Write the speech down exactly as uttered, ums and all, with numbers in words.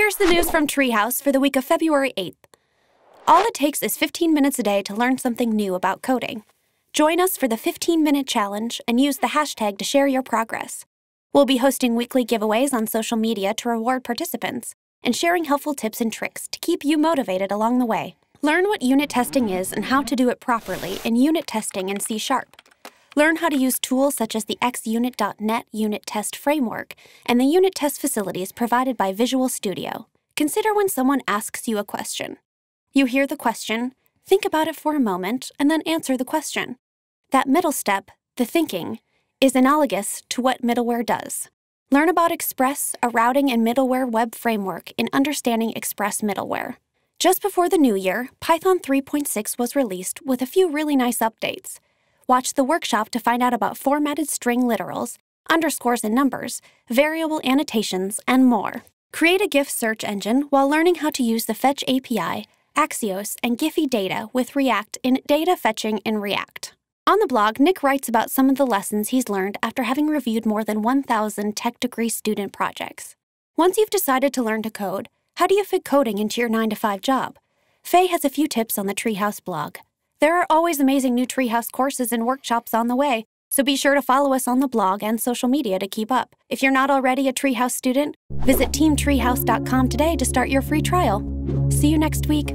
Here's the news from Treehouse for the week of February eighth. All it takes is fifteen minutes a day to learn something new about coding. Join us for the fifteen minute challenge and use the hashtag to share your progress. We'll be hosting weekly giveaways on social media to reward participants and sharing helpful tips and tricks to keep you motivated along the way. Learn what unit testing is and how to do it properly in unit testing in C sharp. Learn how to use tools such as the x unit dot net unit test framework and the unit test facilities provided by Visual Studio. Consider when someone asks you a question. You hear the question, think about it for a moment, and then answer the question. That middle step, the thinking, is analogous to what middleware does. Learn about Express, a routing and middleware web framework, in Understanding Express Middleware. Just before the new year, Python three point six was released with a few really nice updates. Watch the workshop to find out about formatted string literals, underscores and numbers, variable annotations, and more. Create a GIF search engine while learning how to use the Fetch A P I, Axios, and Giphy data with React in Data Fetching in React. On the blog, Nic writes about some of the lessons he's learned after having reviewed more than one thousand tech degree student projects. Once you've decided to learn to code, how do you fit coding into your nine to five job? Faye has a few tips on the Treehouse blog. There are always amazing new Treehouse courses and workshops on the way, so be sure to follow us on the blog and social media to keep up. If you're not already a Treehouse student, visit team treehouse dot com today to start your free trial. See you next week.